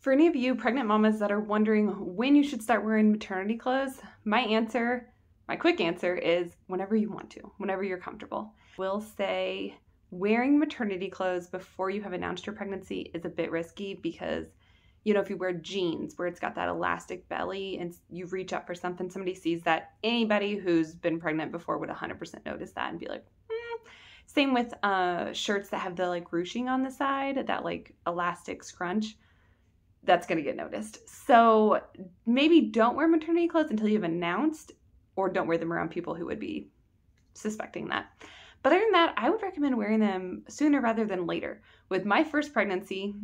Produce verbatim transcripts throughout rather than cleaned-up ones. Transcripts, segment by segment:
For any of you pregnant mamas that are wondering when you should start wearing maternity clothes, my answer, my quick answer is whenever you want to, whenever you're comfortable. We'll say wearing maternity clothes before you have announced your pregnancy is a bit risky because, you know, if you wear jeans where it's got that elastic belly and you reach up for something, somebody sees that. Anybody who's been pregnant before would one hundred percent notice that and be like, mm. Same with uh, shirts that have the like ruching on the side, that like elastic scrunch, that's going to get noticed. So maybe don't wear maternity clothes until you've announced, or don't wear them around people who would be suspecting that. But other than that, I would recommend wearing them sooner rather than later. With my first pregnancy,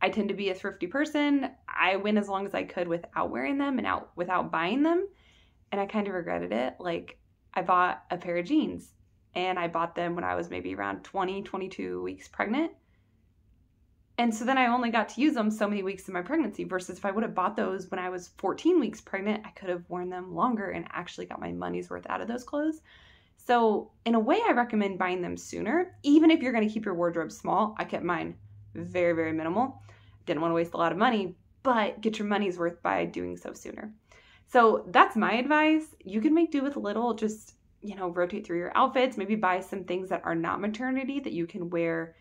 I tend to be a thrifty person. I went as long as I could without wearing them and out without buying them. And I kind of regretted it. Like, I bought a pair of jeans and I bought them when I was maybe around twenty, twenty-two weeks pregnant. And so then I only got to use them so many weeks in my pregnancy, versus if I would have bought those when I was fourteen weeks pregnant, I could have worn them longer and actually got my money's worth out of those clothes. So in a way, I recommend buying them sooner, even if you're going to keep your wardrobe small. I kept mine very, very minimal. Didn't want to waste a lot of money, but get your money's worth by doing so sooner. So that's my advice. You can make do with little. Just, you know, rotate through your outfits, maybe buy some things that are not maternity that you can wear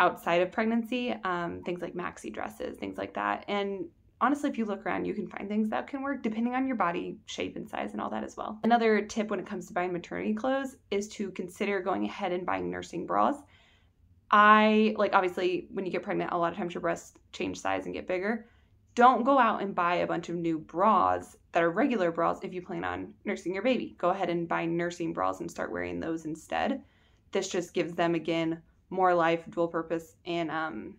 outside of pregnancy, um, things like maxi dresses, things like that. And honestly, if you look around, you can find things that can work depending on your body shape and size and all that as well. Another tip when it comes to buying maternity clothes is to consider going ahead and buying nursing bras. I, like, obviously, when you get pregnant, a lot of times your breasts change size and get bigger. Don't go out and buy a bunch of new bras that are regular bras if you plan on nursing your baby. Go ahead and buy nursing bras and start wearing those instead. This just gives them, again, more life, dual purpose, and um,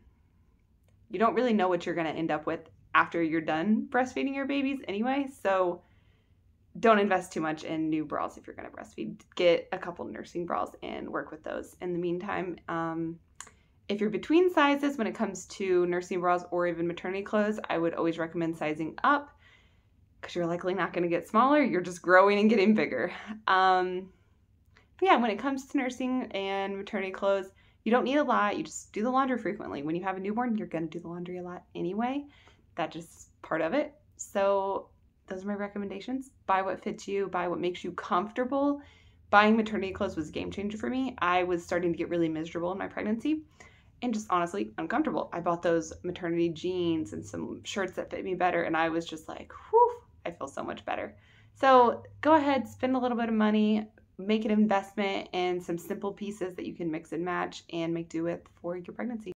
you don't really know what you're going to end up with after you're done breastfeeding your babies anyway, so don't invest too much in new bras if you're going to breastfeed. Get a couple nursing bras and work with those in the meantime. Um, if you're between sizes when it comes to nursing bras or even maternity clothes, I would always recommend sizing up because you're likely not going to get smaller. You're just growing and getting bigger. Um, but yeah, when it comes to nursing and maternity clothes, you don't need a lot. You just do the laundry frequently. When you have a newborn, you're going to do the laundry a lot anyway. That's just part of it. So those are my recommendations. Buy what fits you. Buy what makes you comfortable. Buying maternity clothes was a game changer for me. I was starting to get really miserable in my pregnancy and just honestly uncomfortable. I bought those maternity jeans and some shirts that fit me better, and I was just like, whew, I feel so much better. So go ahead, spend a little bit of money, make an investment in some simple pieces that you can mix and match and make do with for your pregnancy.